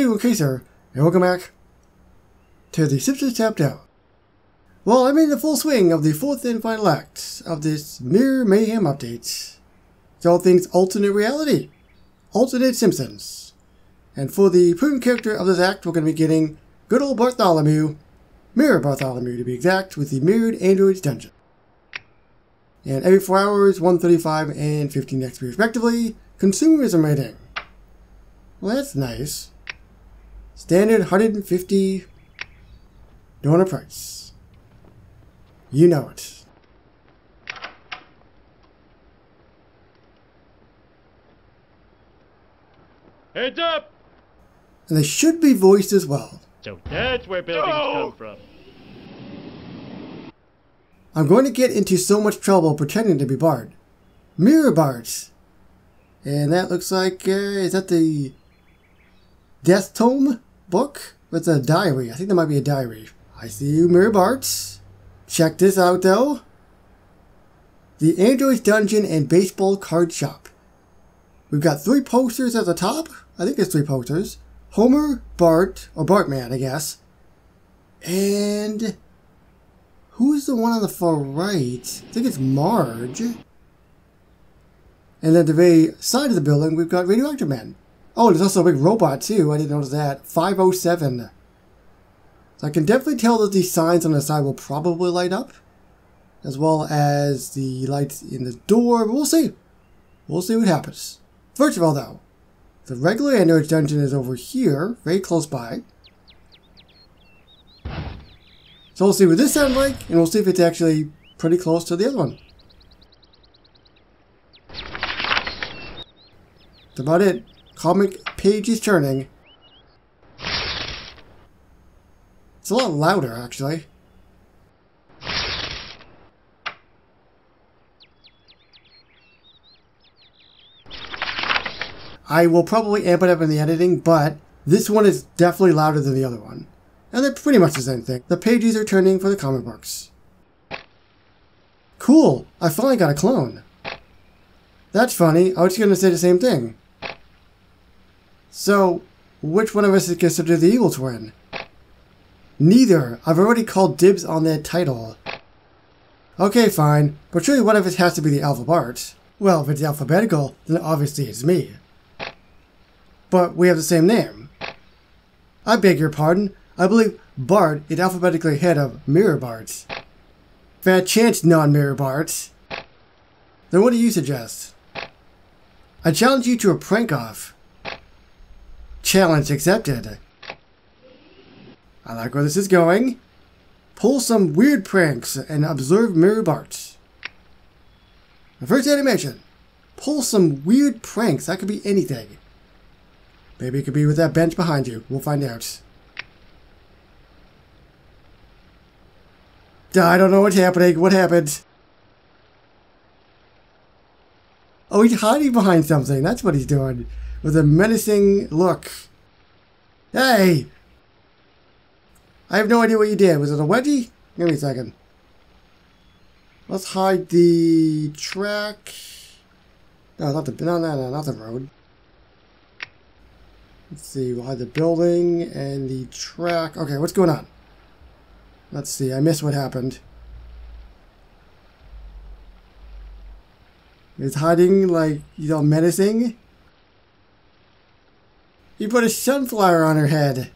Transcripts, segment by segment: Hey, okay, sir, and welcome back to The Simpsons: Tapped Out. Well, I'm in the full swing of the fourth and final act of this Mirror Mayhem update. It's all things alternate reality, alternate Simpsons. And for the prime character of this act, we're going to be getting good old Bartholomew, Mirror Bartholomew to be exact, with the Mirrored Android's Dungeon. And every 4 hours, 135 and 15 XP respectively, consumerism rating. Well, that's nice. Standard $150 donor price. You know it. Heads up! And they should be voiced as well. So that's where buildings come from. I'm going to get into so much trouble pretending to be Bart. Mirror Bart. And that looks like, is that the Death Tome book? It's a diary. I think there might be a diary. I see you, Mirror Bart. Check this out, though. The Android's Dungeon and Baseball Card Shop. We've got three posters at the top. I think it's three posters. Homer, Bart, or Bartman, I guess. And who's the one on the far right? I think it's Marge. And at the very side of the building, we've got Radioactive Man. Oh, there's also a big robot, too. I didn't notice that. 507. So I can definitely tell that these signs on the side will probably light up, as well as the lights in the door. But we'll see. We'll see what happens. First of all, though, the regular Android's Dungeon is over here, very close by. So we'll see what this sounds like, and we'll see if it's actually pretty close to the other one. That's about it. Comic page is turning. It's a lot louder, actually. I will probably amp it up in the editing, but this one is definitely louder than the other one. And they're pretty much the same thing. The pages are turning for the comic books. Cool! I finally got a clone. That's funny. I was going to say the same thing. So, which one of us is considered the evil twin? Neither. I've already called dibs on that title. Okay, fine. But surely one of us has to be the Alpha Bart. Well, if it's alphabetical, then obviously it's me. But we have the same name. I beg your pardon. I believe Bart is alphabetically ahead of Mirror Bart. Fat chance, non-Mirror Bart. Then what do you suggest? I challenge you to a prank-off. Challenge accepted. I like where this is going. Pull some weird pranks and observe Mirror Bart. The first animation. Pull some weird pranks. That could be anything. Maybe it could be with that bench behind you. We'll find out. I don't know what's happening. What happened? Oh, he's hiding behind something. That's what he's doing. With a menacing look. Hey! I have no idea what you did. Was it a wedgie? Give me a second. Let's hide the track. No, not the road. Let's see, we'll hide the building and the track. Okay, what's going on? Let's see, I missed what happened. He's hiding, like, you know, menacing. He put a sunflower on her head.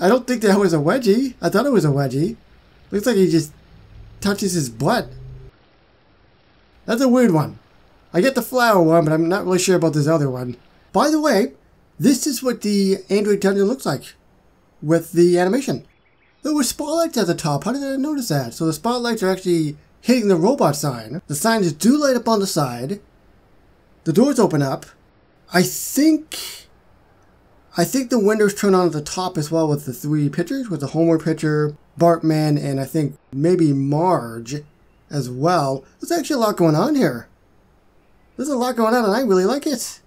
I don't think that was a wedgie. I thought it was a wedgie. Looks like he just touches his butt. That's a weird one. I get the flower one, but I'm not really sure about this other one. By the way, this is what the Android Dungeon looks like. With the animation. There were spotlights at the top. How did I notice that? So the spotlights are actually hitting the robot sign. The signs do light up on the side. The doors open up. I think the windows turn on at the top as well with the three pictures, with the Homer picture, Bartman, and I think maybe Marge as well. There's actually a lot going on here. There's a lot going on and I really like it.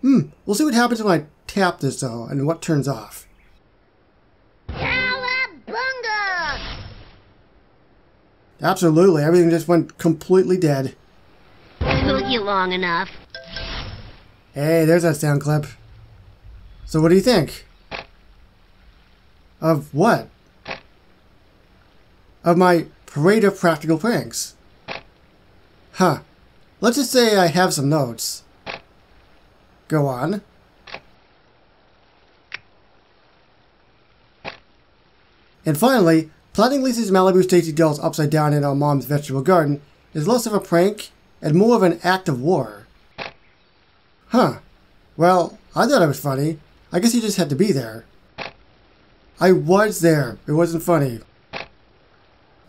We'll see what happens when I tap this though and what turns off. Absolutely. Everything just went completely dead. Took you long enough. Hey, there's that sound clip. So what do you think? Of what? Of my parade of practical pranks. Huh. Let's just say I have some notes. Go on. And finally, planting Lisa's Malibu Stacey dolls upside down in our mom's vegetable garden is less of a prank and more of an act of war. Huh. Well, I thought it was funny. I guess you just had to be there. I was there. It wasn't funny.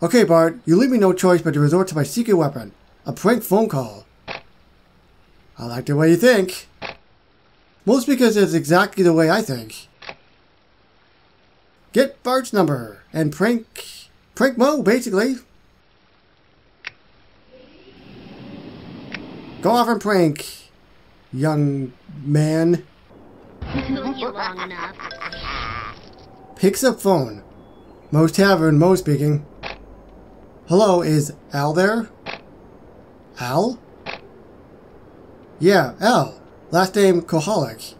Okay, Bart, you leave me no choice but to resort to my secret weapon, a prank phone call. I like the way you think. Most because it's exactly the way I think. Get Bart's number and prank Moe, basically. Go off and prank, young man. Picks up phone. Moe's Tavern, Moe speaking. Hello, is Al there? Al? Yeah, Al. Last name, Koholic.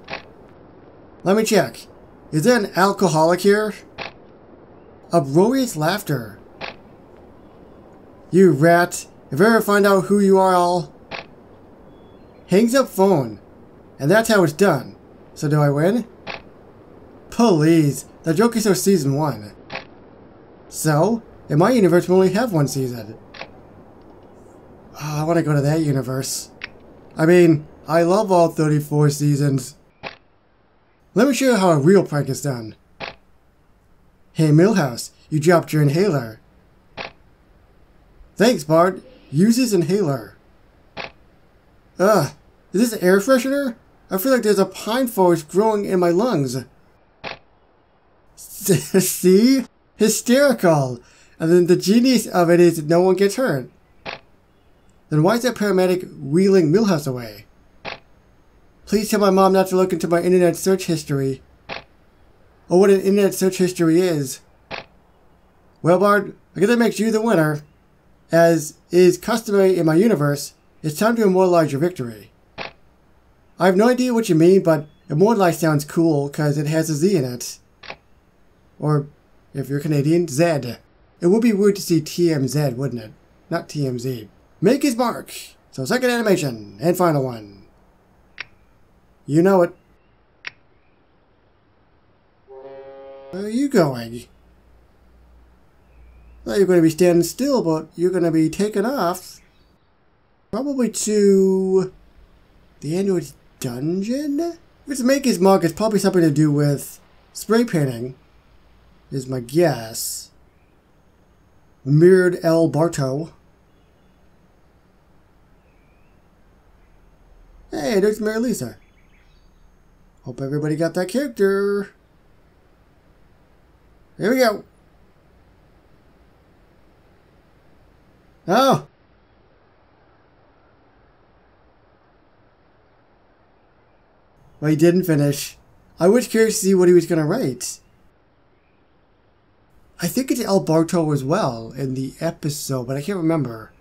Let me check. Is there an alcoholic here? Uproarious laughter. You rat. If I ever find out who you are, Al. Hangs up phone. And that's how it's done. So do I win? Please. The joke is our season 1. So, in my universe we only have 1 season. Oh, I want to go to that universe. I mean, I love all 34 seasons. Let me show you how a real prank is done. Hey, Milhouse, you dropped your inhaler. Thanks, Bart. Uses inhaler. Ugh, is this air freshener? I feel like there's a pine forest growing in my lungs. See? Hysterical. And then the genius of it is no one gets hurt. Then why is that paramedic wheeling Milhouse away? Please tell my mom not to look into my internet search history. Or what an internet search history is. Well, Bart, I guess that makes you the winner. As is customary in my universe, it's time to immortalize your victory. I have no idea what you mean, but immortalize sounds cool because it has a Z in it. Or, if you're Canadian, Z. It would be weird to see TMZ, wouldn't it? Not TMZ. Make his mark! So, second animation, and final one. You know it. Where are you going? Well, you're going to be standing still, but you're going to be taken off. Probably to the Android's Dungeon? If it's Maker's Mark, it's probably something to do with spray painting, is my guess. Mirrored El Barto. Hey, there's Mary Lisa. Hope everybody got that character. Here we go. Oh. Well, he didn't finish. I was curious to see what he was going to write. I think it's El Barto as well in the episode, but I can't remember.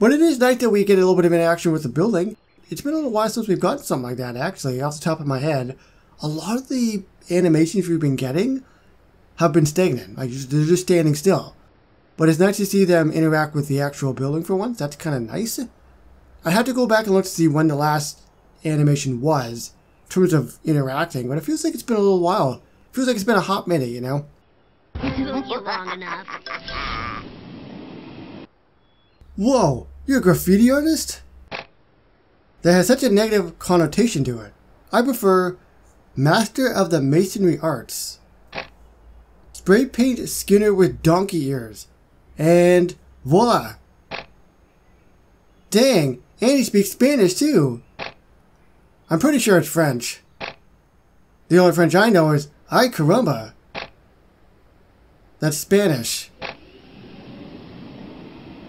But it is nice that we get a little bit of interaction with the building. It's been a little while since we've gotten something like that, actually, off the top of my head. A lot of the animations we've been getting have been stagnant. Like, they're just standing still. But it's nice to see them interact with the actual building for once. That's kind of nice. I had to go back and look to see when the last animation was in terms of interacting. But it feels like it's been a little while. It feels like it's been a hot minute, you know? It took you long enough. Whoa, you're a graffiti artist? That has such a negative connotation to it. I prefer Master of the Masonry Arts. Spray paint Skinner with donkey ears. And voila! Dang, and he speaks Spanish too! I'm pretty sure it's French. The only French I know is ay caramba. That's Spanish.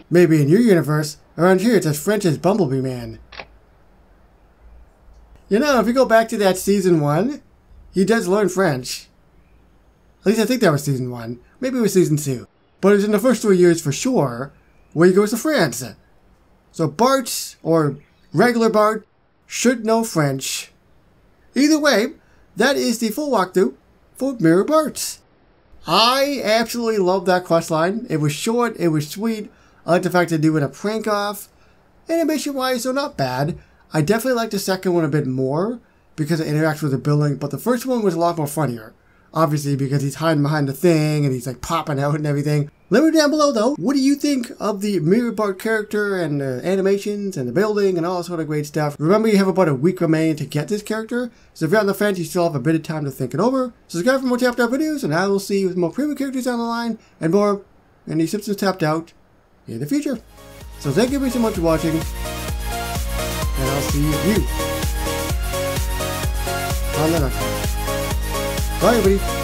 Maybe in your universe, around here it's as French as Bumblebee Man. You know, if you go back to that season 1, he does learn French. At least I think that was season 1. Maybe it was season 2. But it was in the first 3 years for sure. where he goes to France. So Bart, or regular Bart, should know French. Either way, that is the full walkthrough for Mirror Bart. I absolutely love that questline. It was short, it was sweet. I like the fact they're doing a prank off. Animation-wise, they're not bad. I definitely like the second one a bit more because it interacts with the building, but the first one was a lot more funnier. Obviously, because he's hiding behind the thing and he's like popping out and everything. Let me down below though, what do you think of the Mirror Bart character and the animations and the building and all that sort of great stuff? Remember, you have about a week remaining to get this character, so if you're on the fence, you still have a bit of time to think it over. Subscribe for more Tapped Out videos, and I will see you with more premium characters down the line and more in The Simpsons Tapped Out in the future. So thank you so much for watching, and I'll see you on the next one. Bye everybody.